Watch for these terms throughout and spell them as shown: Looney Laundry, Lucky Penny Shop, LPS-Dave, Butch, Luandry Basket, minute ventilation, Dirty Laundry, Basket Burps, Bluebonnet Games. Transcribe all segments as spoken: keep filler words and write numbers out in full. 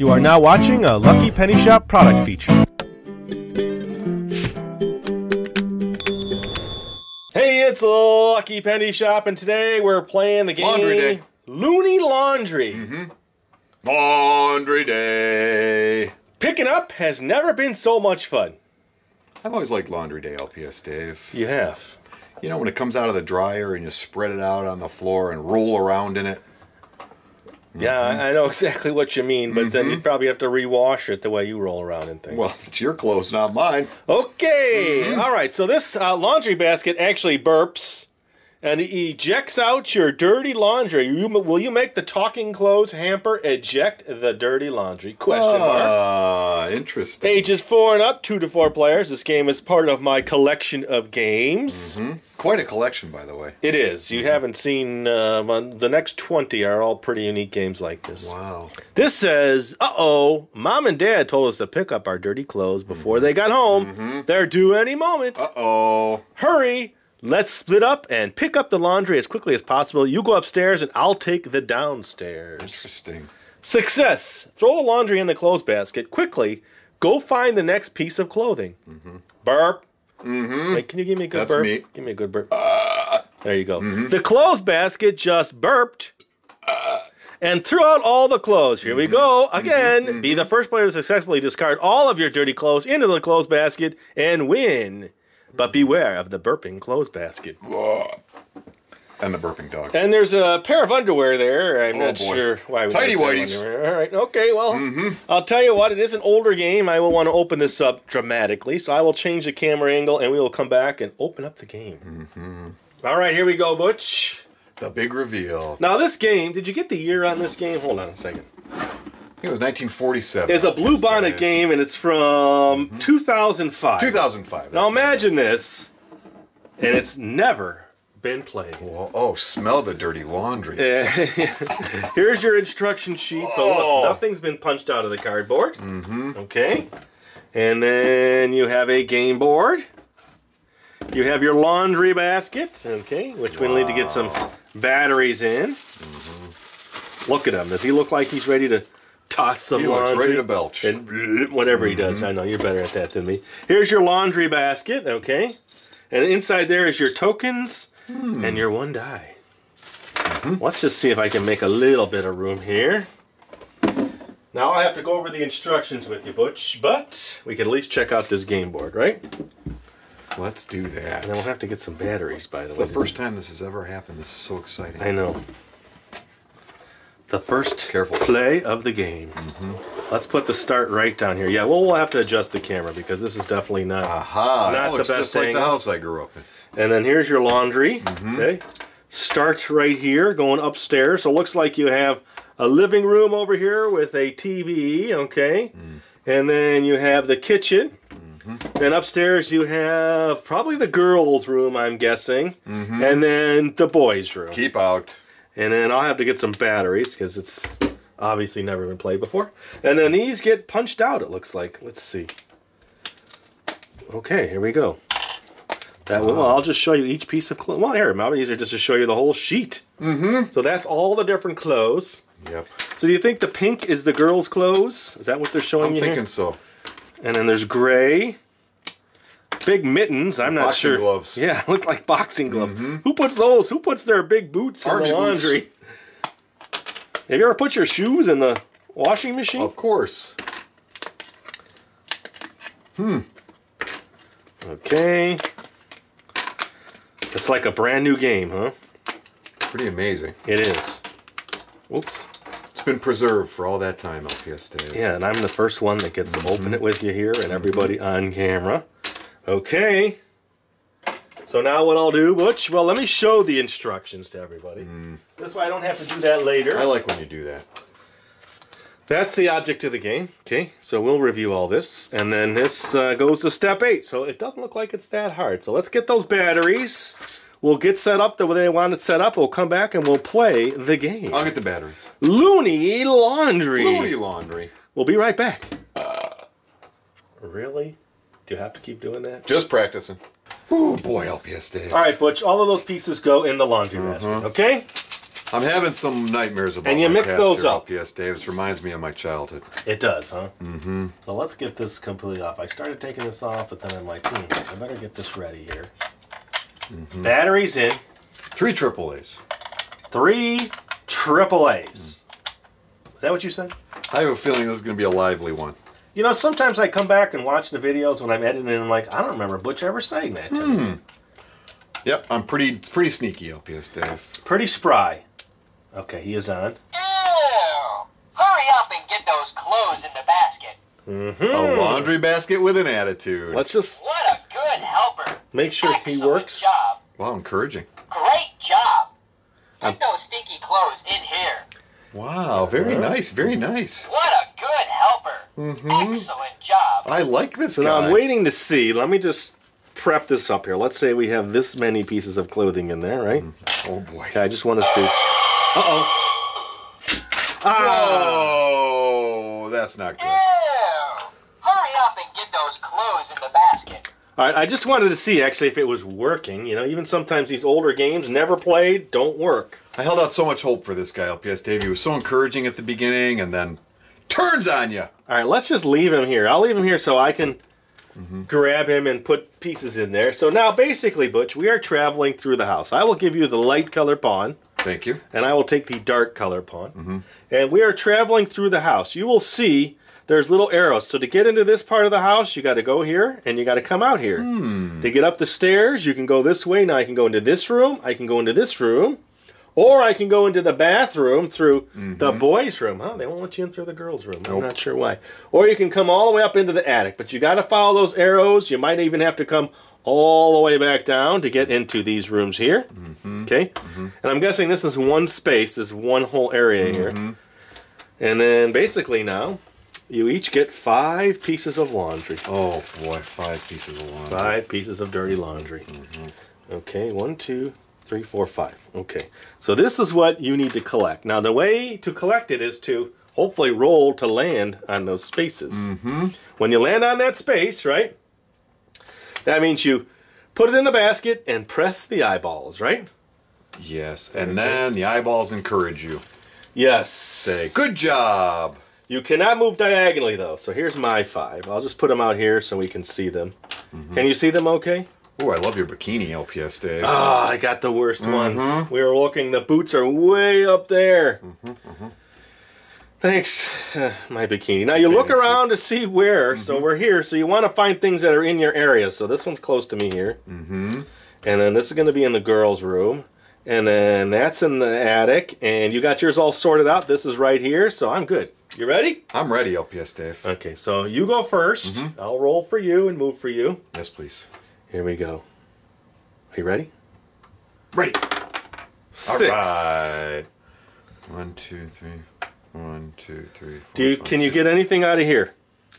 You are now watching a Lucky Penny Shop product feature. Hey, it's Lucky Penny Shop, and today we're playing the game Laundry Day. Looney Laundry. Mm-hmm. Laundry Day. Picking up has never been so much fun. I've always liked Laundry Day, L P S Dave. You have. You know, when it comes out of the dryer and you spread it out on the floor and roll around in it. Mm-hmm. Yeah, I know exactly what you mean, but mm-hmm. then you probably have to rewash it the way you roll around in things. Well, it's your clothes, not mine. Okay. Mm-hmm. All right, so this uh, laundry basket actually burps and ejects out your dirty laundry. You, will you make the talking clothes hamper eject the dirty laundry? Question mark. Ah, uh, interesting. Ages four and up, two to four players. This game is part of my collection of games. Mm-hmm. Quite a collection, by the way. It is. You mm-hmm. haven't seen uh, the next twenty are all pretty unique games like this. Wow. This says, uh-oh, Mom and Dad told us to pick up our dirty clothes before mm-hmm. they got home. Mm-hmm. They're due any moment. Uh-oh. Hurry. Let's split up and pick up the laundry as quickly as possible. You go upstairs and I'll take the downstairs. Interesting. Success. Throw the laundry in the clothes basket. Quickly, go find the next piece of clothing. Mm-hmm. Burp. Mm-hmm. Wait, can you give me a good That's burp? Me. Give me a good burp. Uh, there you go. Mm-hmm. The clothes basket just burped uh, and threw out all the clothes. Here mm-hmm. we go. Again, mm-hmm. be the first player to successfully discard all of your dirty clothes into the clothes basket and win. But beware of the burping clothes basket. And the burping dog. And there's a pair of underwear there. I'm oh not boy. sure why. We Tidy whities. All right. Okay. Well, mm-hmm. I'll tell you what. It is an older game. I will want to open this up dramatically. So I will change the camera angle, and we will come back and open up the game. Mm-hmm. All right. Here we go, Butch. The big reveal. Now this game. Did you get the year on this game? Hold on a second. I think it was nineteen forty-seven. It's a Blue Bonnet game, and it's from mm-hmm. two thousand five. two thousand five. Now imagine right. this, and it's never been played. Whoa, oh, smell the dirty laundry. Here's your instruction sheet. Oh. Look, nothing's been punched out of the cardboard. Mm-hmm. Okay. And then you have a game board. You have your laundry basket, okay, which wow. we need to get some batteries in. Mm-hmm. Look at him. Does he look like he's ready to... Toss some he laundry. Looks ready to belch. And whatever he does. Mm-hmm. I know, you're better at that than me. Here's your laundry basket, okay? And inside there is your tokens mm. and your one die. Mm-hmm. Let's just see if I can make a little bit of room here. Now I have to go over the instructions with you, Butch, but we can at least check out this game board, right? Let's do that. And then we'll have to get some batteries, by the it's way. It's the first time this has ever happened. This is so exciting. I know. The first Careful. play of the game. Mm-hmm. Let's put the start right down here. Yeah, well, we'll have to adjust the camera because this is definitely not, Aha, not the best thing. That looks just like the house I grew up in. And then here's your laundry. Mm-hmm. Okay, starts right here, going upstairs. So it looks like you have a living room over here with a T V, okay? Mm. And then you have the kitchen. Mm-hmm. Then upstairs you have probably the girls' room, I'm guessing. Mm-hmm. And then the boys' room. Keep out. And then I'll have to get some batteries because it's obviously never been played before. And then these get punched out, it looks like. Let's see. Okay, here we go. That will, well, I'll just show you each piece of clothes. Well, here, maybe these are just to show you the whole sheet. Mm-hmm. So that's all the different clothes. Yep. So do you think the pink is the girls' clothes? Is that what they're showing I'm you I'm thinking here? so. And then there's gray. Big mittens, I'm not boxing sure. Boxing gloves. Yeah, look like boxing gloves. Mm-hmm. Who puts those? Who puts their big boots Army in the laundry? Boots. Have you ever put your shoes in the washing machine? Of course. Hmm. Okay. It's like a brand new game, huh? Pretty amazing. It is. Oops. It's been preserved for all that time, L P S Dave. Yeah, and I'm the first one that gets mm-hmm. to open it with you here and everybody mm-hmm. on camera. Okay, so now what I'll do, Butch, well, let me show the instructions to everybody. Mm. That's why I don't have to do that later. I like when you do that. That's the object of the game. Okay, so we'll review all this, and then this uh, goes to step eight, so it doesn't look like it's that hard. So let's get those batteries. We'll get set up the way they want it set up. We'll come back, and we'll play the game. I'll get the batteries. Looney Laundry. Looney Laundry. We'll be right back. Uh, really? You have to keep doing that? Just practicing. Oh boy, L P S Dave. All right, Butch, all of those pieces go in the laundry basket, mm-hmm. okay? I'm having some nightmares about and you my mix past those up. L P S Davis reminds me of my childhood. It does, huh? Mm-hmm. So let's get this completely off. I started taking this off, but then I'm like, hmm, I better get this ready here. Mm-hmm. Batteries in. Three triple A's. Three triple A's. Mm. Is that what you said? I have a feeling this is going to be a lively one. You know, sometimes I come back and watch the videos when I'm editing, and I'm like, I don't remember Butch ever saying that to mm. me. Yep, I'm pretty pretty sneaky, L P S Dave. Pretty spry. Okay, he is on. Ew! Hurry up and get those clothes in the basket. Mm-hmm. A laundry basket with an attitude. Let's just. What a good helper. Make sure Excellent he works. Job. Wow, encouraging. Great job. Get I'm... those stinky clothes in here. Wow, very right. nice, very nice. What a good helper. Mm-hmm. Excellent job. I like this guy. Now I'm waiting to see. Let me just prep this up here. Let's say we have this many pieces of clothing in there, right? Mm-hmm. Oh boy. Okay, I just want to see. Uh-oh. Ah. Oh, that's not good. Ew. Hurry up and get those clothes in the basket. All right, I just wanted to see, actually, if it was working. You know, even sometimes these older games, never played, don't work. I held out so much hope for this guy, L P S Dave. He was so encouraging at the beginning and then turns on you. All right, let's just leave him here. I'll leave him here so I can mm-hmm. grab him and put pieces in there. So now, basically, Butch, we are traveling through the house. I will give you the light color pawn. Thank you. And I will take the dark color pawn. Mm-hmm. And we are traveling through the house. You will see there's little arrows. So to get into this part of the house, you got to go here and you got to come out here. Hmm. To get up the stairs, you can go this way. Now I can go into this room. I can go into this room. Or I can go into the bathroom through mm-hmm. the boys' room. Huh? They won't let you in through the girls' room. Nope. I'm not sure why. Or you can come all the way up into the attic. But you got to follow those arrows. You might even have to come all the way back down to get into these rooms here. Mm-hmm. Okay? Mm-hmm. And I'm guessing this is one space, this one whole area mm-hmm. here. And then basically now, you each get five pieces of laundry. Oh boy, five pieces of laundry. Five pieces of dirty laundry. Mm-hmm. Okay, one, two, three, four, five. Okay, so this is what you need to collect. Now the way to collect it is to hopefully roll to land on those spaces. Mm-hmm. When you land on that space, right, that means you put it in the basket and press the eyeballs, right? Yes, and okay. then the eyeballs encourage you. Yes. Say, good job. You cannot move diagonally, though. So here's my five. I'll just put them out here so we can see them. Mm-hmm. Can you see them okay? Oh, I love your bikini, L P S Dave. Ah, oh, I got the worst mm-hmm. ones. We were looking. The boots are way up there. Mm-hmm, mm-hmm. Thanks, uh, my bikini. Now you okay, look around you. to see where, mm-hmm. so we're here, so you want to find things that are in your area. So this one's close to me here. Mm-hmm. And then this is going to be in the girls' room. And then that's in the attic. And you got yours all sorted out. This is right here, so I'm good. You ready? I'm ready, L P S Dave. Okay, so you go first. Mm-hmm. I'll roll for you and move for you. Yes, please. Here we go. Are you ready? Ready. Six. All right. One, two, three. One, two, three, four, Do you, five, Can you six. get anything out of here?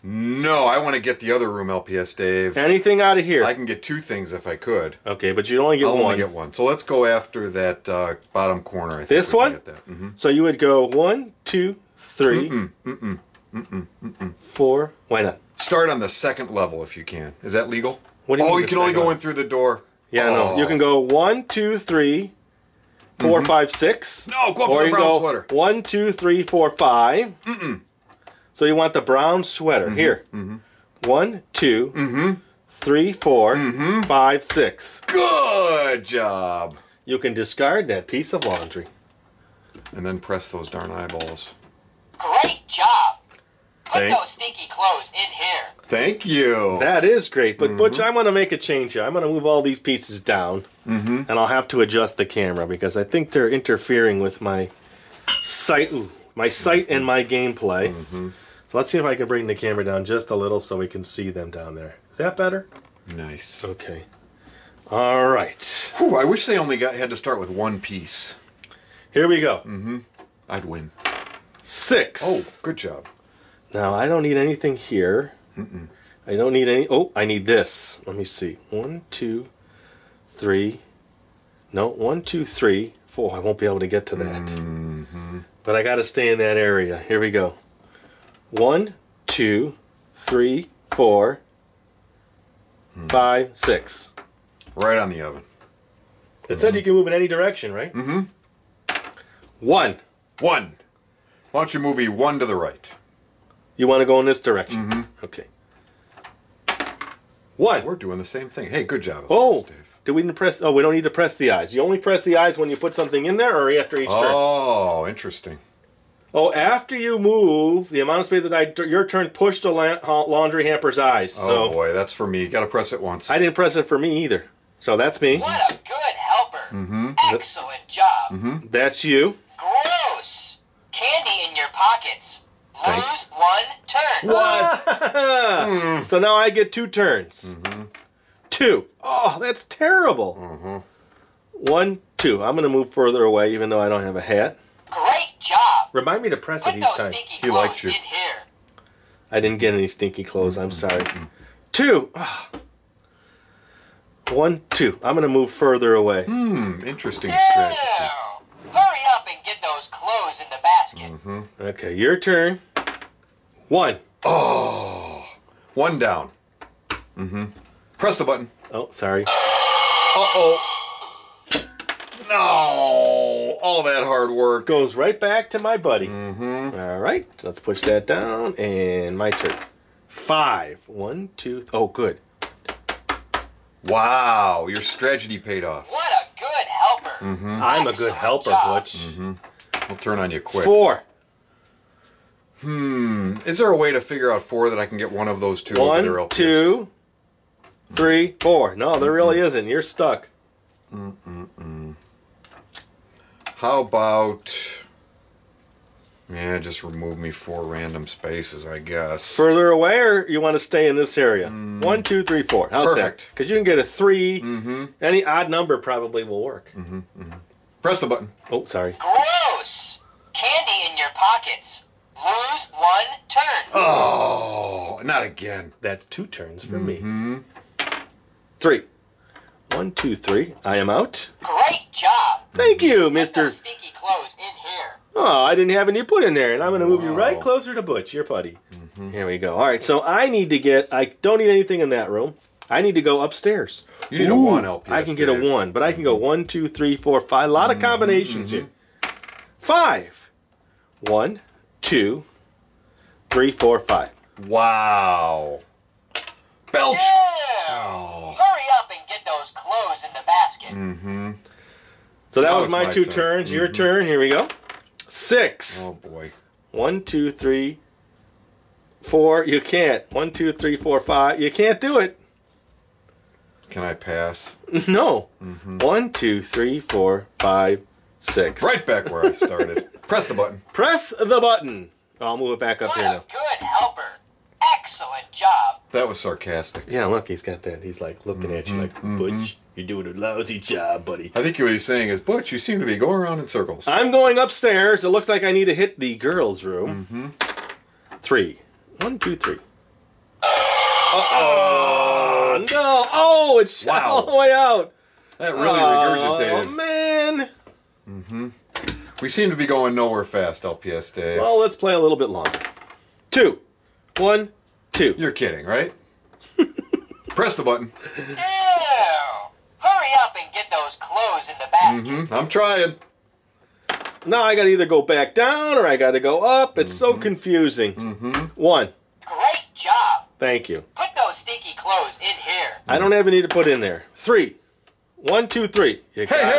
No, I want to get the other room, L P S Dave. Anything out of here? I can get two things if I could. Okay, but you'd only get I'll one. I'll only get one. So let's go after that uh, bottom corner. I think this one? Get that. Mm-hmm. So you would go one, two, three, mm-mm, mm-mm, mm-mm, mm-mm. four. Why not? Start on the second level if you can. Is that legal? What do you oh, you can only go in through the door. Yeah, oh. no. You can go one, two, three. Four, mm-hmm. five, six. No, go up or to the brown sweater. One, two, three, four, five. Mm-mm. So you want the brown sweater. Mm-hmm. Here. Mm-hmm. One, two, mm-hmm. three, four, mm-hmm. five, six. Good job. You can discard that piece of laundry. And then press those darn eyeballs. Great job. Put Thank. those stinky clothes in here. Thank you. That is great. But mm-hmm. Butch, I want to make a change here. I'm going to move all these pieces down. Mm-hmm. And I'll have to adjust the camera because I think they're interfering with my sight, ooh, my sight mm-hmm. and my gameplay. Mm-hmm. So let's see if I can bring the camera down just a little so we can see them down there. Is that better? Nice. Okay. All right. Whew, I wish they only got had to start with one piece. Here we go. Mm-hmm. I'd win. Six. Oh, good job. Now I don't need anything here. Mm-mm. I don't need any. Oh, I need this. Let me see. One, two. Three, no, one, two, three, four. I won't be able to get to that. Mm-hmm. But I got to stay in that area. Here we go. One, two, three, four, mm-hmm. five, six. Right on the oven. It mm-hmm. said you can move in any direction, right? Mm-hmm. One. One. Launch your movie one to the right. You want to go in this direction? Mm-hmm. Okay. One. We're doing the same thing. Hey, good job. Oh, Dave. Do we need to press? Oh, we don't need to press the eyes. You only press the eyes when you put something in there, or after each oh, turn. Oh, interesting. Oh, after you move the amount of space that I your turn, push the la laundry hamper's eyes. So, oh boy, that's for me. You got to press it once. I didn't press it for me either. So that's me. What a good helper. Mm-hmm. Excellent job. Mm-hmm. That's you. Gross. Candy in your pockets. Lose one turn. What? mm. So now I get two turns. Mm-hmm. Two. Oh, that's terrible. Mm-hmm. One, two. I'm going to move further away, even though I don't have a hat. Great job. Remind me to press Put it each time. He liked you. I didn't get any stinky clothes. I'm sorry. Mm-hmm. Two. Oh. One, two. I'm going to move further away. Hmm. Interesting strategy. Hurry up and get those clothes in the basket. Mm-hmm. Okay, your turn. One. Oh, one down. Mm-hmm. Press the button. Oh, sorry. Uh-oh. No. All that hard work. Goes right back to my buddy. Mm-hmm. All right. Let's push that down. And my turn. Five. One, two. Oh, good. Wow. Your strategy paid off. What a good helper. Mm-hmm. I'm a good helper, Butch. Mm-hmm. I'll turn on you quick. Four. Hmm. Is there a way to figure out four that I can get one of those two over their L P S? One, two, three, four. No, there really isn't. You're stuck. Mm-mm-mm. How about... Yeah, just remove me four random spaces, I guess. Further away, or you want to stay in this area? Mm. One, two, three, four. How's Perfect. Because you can get a three. Mm-hmm. Any odd number probably will work. Mm-hmm, mm-hmm. Press the button. Oh, sorry. Gross! Candy in your pockets. Lose one turn. Oh, not again. That's two turns for mm-hmm. me. Three. One, two, three. I am out. Great job. Thank you, mister. Stinky clothes in here. Oh, I didn't have any put in there, and I'm going to move you right closer to Butch, your buddy. Mm-hmm. Here we go. All right, so I need to get, I don't need anything in that room. I need to go upstairs. You need Ooh, a one, L P S. I can get Dave. a one, but I can go one, two, three, four, five. A lot of combinations mm-hmm. here. Five. One. Two, three, four, five. Wow. Belch. Yeah. Oh. Hurry up and get those clothes in the basket. Mm-hmm. So that, that was, was my, my two turn. turns. Mm-hmm. Your turn. Here we go. Six. Oh, boy. One, two, three, four. You can't. One, two, three, four, five. You can't do it. Can I pass? No. Mm-hmm. One, two, three, four, five, six. Right back where I started. Press the button. Press the button. Oh, I'll move it back up what here now. Good helper. Excellent job. That was sarcastic. Yeah, look, he's got that. He's like looking mm-hmm, at you like, Butch, mm-hmm. you're doing a lousy job, buddy. I think what he's saying is, Butch, you seem to be going around in circles. I'm going upstairs. It looks like I need to hit the girls' room. Mm-hmm. Three. One, two, three. Uh-oh. Uh, no. Oh, it shot wow. all the way out. That really uh, regurgitated. Oh, man. Mm-hmm. We seem to be going nowhere fast, L P S Dave. Well, let's play a little bit longer. Two. One, two. You're kidding, right? Press the button. Ew! Hurry up and get those clothes in the basket. Mm-hmm. I'm trying. Now I got to either go back down or I got to go up. It's mm-hmm. so confusing. Mm-hmm. One. Great job. Thank you. Put those stinky clothes in here. Mm-hmm. I don't have any to put in there. Three. One, two, three. You got hey, it.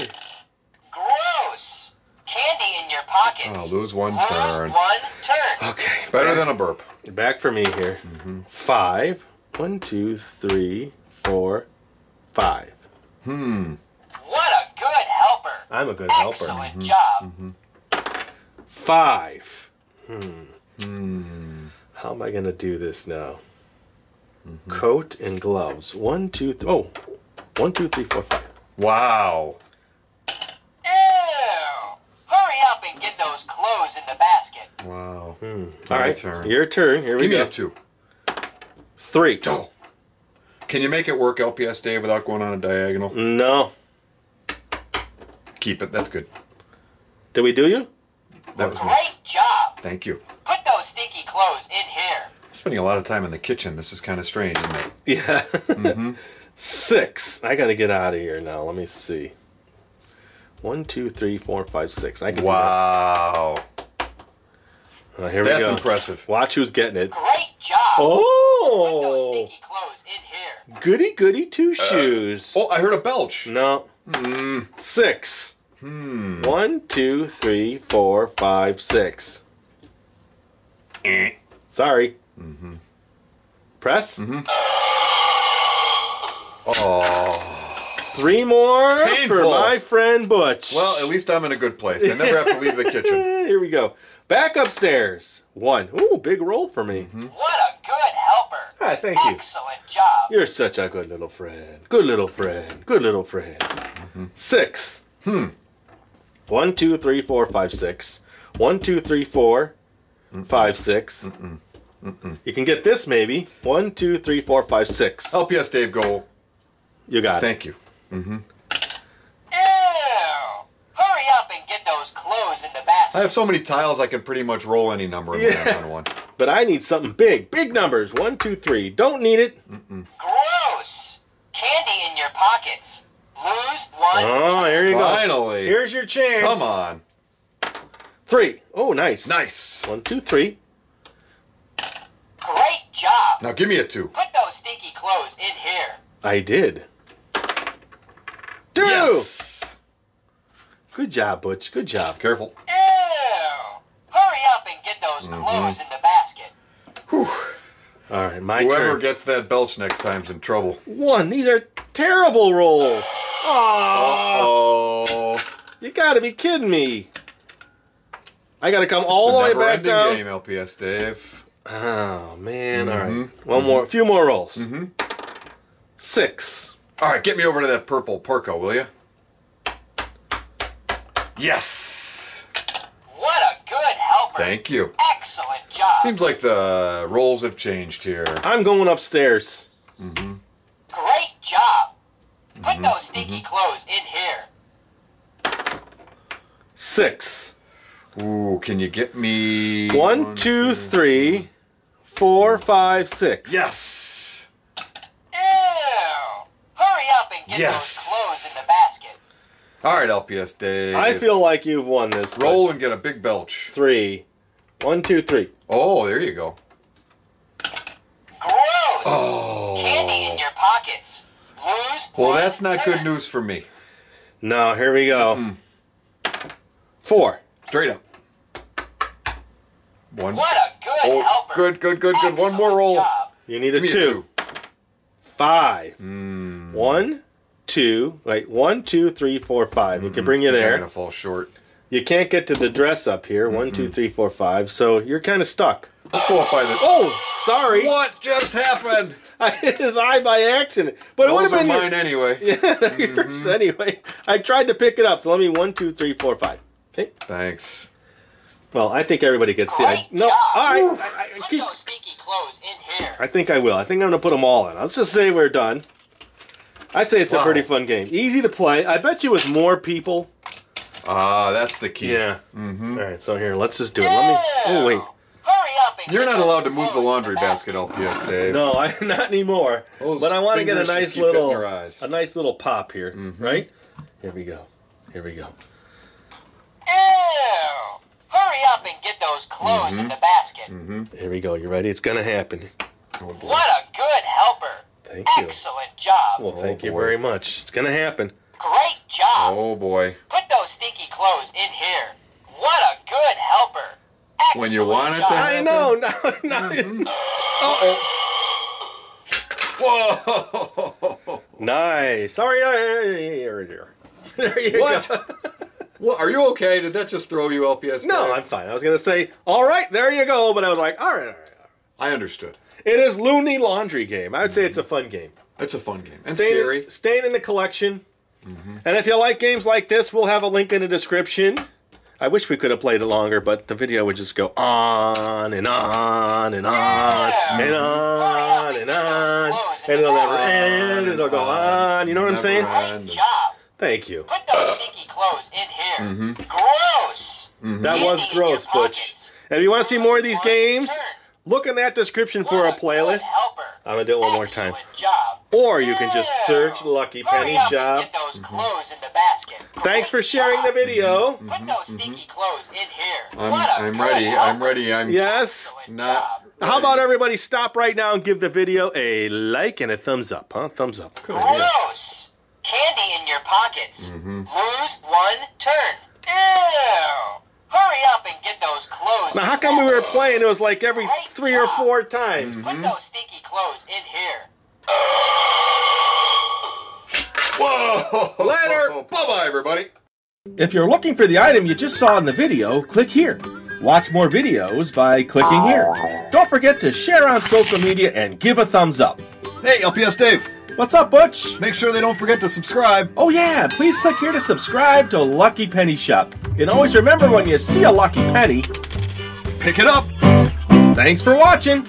hey! Candy in your pocket. I'll lose one lose turn. One turn. Okay. Better than a burp. Back for me here. Mm-hmm. Five. One, two, three, four, five. Hmm. What a good helper. I'm a good helper. Excellent job. Mm-hmm. Five. Hmm. Hmm. How am I going to do this now? Mm-hmm. Coat and gloves. One, two, three. Oh. One, two, three, four, five. Wow. Wow. Hmm. All right, turn. Your turn. Here we go. Give me a two. Three. Oh. Can you make it work, L P S Dave, without going on a diagonal? No. Keep it. That's good. Did we do you? That was great job. Thank you. Put those stinky clothes in here. I'm spending a lot of time in the kitchen. This is kind of strange, isn't it? Yeah. Mm-hmm. Six. I got to get out of here now. Let me see. One, two, three, four, five, six. I can wow. Uh, here That's we go. That's impressive. Watch who's getting it. Great job. Oh. Put those stinky clothes in here. Goody, goody, two shoes. Uh, oh, I heard a belch. No. Mm. Six. Hmm. One, two, three, four, five, six. Eh. Sorry. Mm-hmm. Press. Mm-hmm. Oh. Three more Painful. For my friend Butch. Well, at least I'm in a good place. I never have to leave the kitchen. Here we go. Back upstairs. One. Ooh, big roll for me. Mm-hmm. What a good helper. Ah, thank Excellent you. Excellent job. You're such a good little friend. Good little friend. Good little friend. Mm-hmm. Six. Hmm. One, two, three, four, five, six. One, two, three, four, Mm-mm. five, six. Mm-mm. Mm-mm. You can get this maybe. One, two, three, four, five, six. L P S Dave goal. You got thank it. Thank you. Mm-hmm. Ew! Hurry up and get those clothes in the basket. I have so many tiles I can pretty much roll any number in yeah. on one. But I need something big. Big numbers. One, two, three. Don't need it. Mm-mm. Gross! Candy in your pockets. Lose one. Oh, here you Finally. Go. Finally. Here's your chance. Come on. Three. Oh, nice. Nice. One, two, three. Great job. Now give me a two. Put those stinky clothes in here. I did. Yes. Good job, Butch. Good job. Careful. Ew. Hurry up and get those mm-hmm. clothes in the basket. Whew. All right, my Whoever turn. Whoever gets that belch next time's in trouble. One. These are terrible rolls. Oh. Uh-oh. You got to be kidding me. I got to come it's all the way back down. It's a never-ending game, L P S Dave. Oh, man. Mm-hmm. All right. One mm-hmm. more. A few more rolls. Mm-hmm. Six. All right, get me over to that purple Porco, will you? Yes! What a good helper. Thank you. Excellent job. Seems like the roles have changed here. I'm going upstairs. Mm-hmm. Great job. Put mm-hmm. those stinky mm-hmm. clothes in here. Six. Ooh, can you get me... One, one two, two, three, four, five, six. Yes! Get yes. Those clothes in the basket. All right, L P S Dave. I feel like you've won this. Roll and get a big belch. Three. One, two, three. Oh, there you go. Gross. Oh. Candy in your pockets. Lose well, that's not good news for me. No, here we go. Mm-hmm. Four. Straight up. One. What a good oh, helper. Good, good, good, good. Excellent One more roll. Job. You need a two. a two. Five. Mm. One. Two, like one, two, three, four, five. We mm-hmm. can bring you there. You're gonna fall short. You can't get to the dress up here. Mm-hmm. One, two, three, four, five. So you're kind of stuck. Let's go up by the. Oh, sorry. What just happened? I hit his eye by accident. But Those it would have been mine your... anyway. Yeah, mm-hmm. yours anyway. I tried to pick it up. So let me one, two, three, four, five. Okay. Thanks. Well, I think everybody gets the idea. No, all right. Oof. I, I, I keep... those stinky clothes in here. I think I will. I think I'm gonna put them all in. Let's just say we're done. I'd say it's wow. a pretty fun game. Easy to play. I bet you with more people. Ah, uh, that's the key. Yeah. Mm-hmm. All right, so here, let's just do it. Let me. Oh, wait. Hurry up and You're not allowed to move the laundry basket, L P S Dave. No, I not anymore. Those but I want to get a nice little, a nice little pop here, mm-hmm. right? Here we go. Here we go. Ew! Hurry up and get those clothes mm-hmm. in the basket. Mm-hmm. Here we go. You ready? It's gonna happen. Oh, what a good helper. Thank you. Excellent job. Well, thank oh, you boy. very much. It's going to happen. Great job. Oh, boy. Put those stinky clothes in here. What a good helper. Excellent when you want it job. To happen. I know. No, no. Mm-hmm. Uh-oh. Whoa. Nice. Sorry. There you what? go. What? Are you okay? Did that just throw you, L P S? No, Dave? I'm fine. I was going to say, all right, there you go. But I was like, all right, all right. All right. I understood. It is Looney Laundry game. I would say it's a fun game. It's a fun game. And staying, scary. Staying in the collection. Mm-hmm. And if you like games like this, we'll have a link in the description. I wish we could have played it longer, but the video would just go on and on and on yeah. and on and on. And it'll never end. It'll go on. You know what I'm saying? Great job. Thank you. Put those stinky clothes in here. Mm-hmm. Gross. Mm-hmm. That was gross, Butch. And if you want to see more of these games... Look in that description what for a playlist. I'm going to do it one more time. Job. Or you can just search Lucky Penny Shop. Get those mm-hmm. clothes in the basket. Thanks for sharing the video. Mm-hmm, mm-hmm, put those mm-hmm. stinky clothes in here. I'm, what a I'm ready. I'm ready. I'm yes. Not ready. How about everybody stop right now and give the video a like and a thumbs up, huh? Thumbs up. Cool. Gross. Candy in your pocket. Mm-hmm. Lose one turn. Ew. Hurry up and get those clothes. Now, how come we were playing? It was like every right three or four times. Mm-hmm. Put those stinky clothes in here. Whoa! Later! Bye-bye, everybody! If you're looking for the item you just saw in the video, click here. Watch more videos by clicking here. Don't forget to share on social media and give a thumbs up. Hey, L P S Dave! What's up, Butch? Make sure they don't forget to subscribe. Oh yeah, please click here to subscribe to Lucky Penny Shop. And always remember, when you see a Lucky Penny, pick it up! Thanks for watching!